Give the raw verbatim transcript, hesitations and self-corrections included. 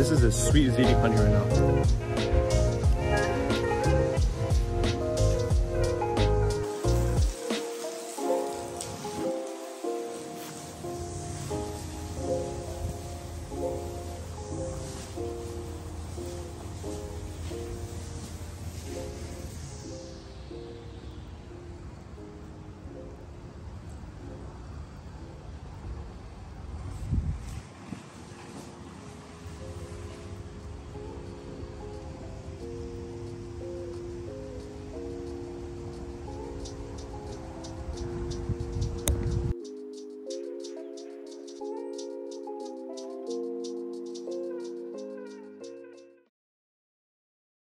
This is as sweet as eating honey right now.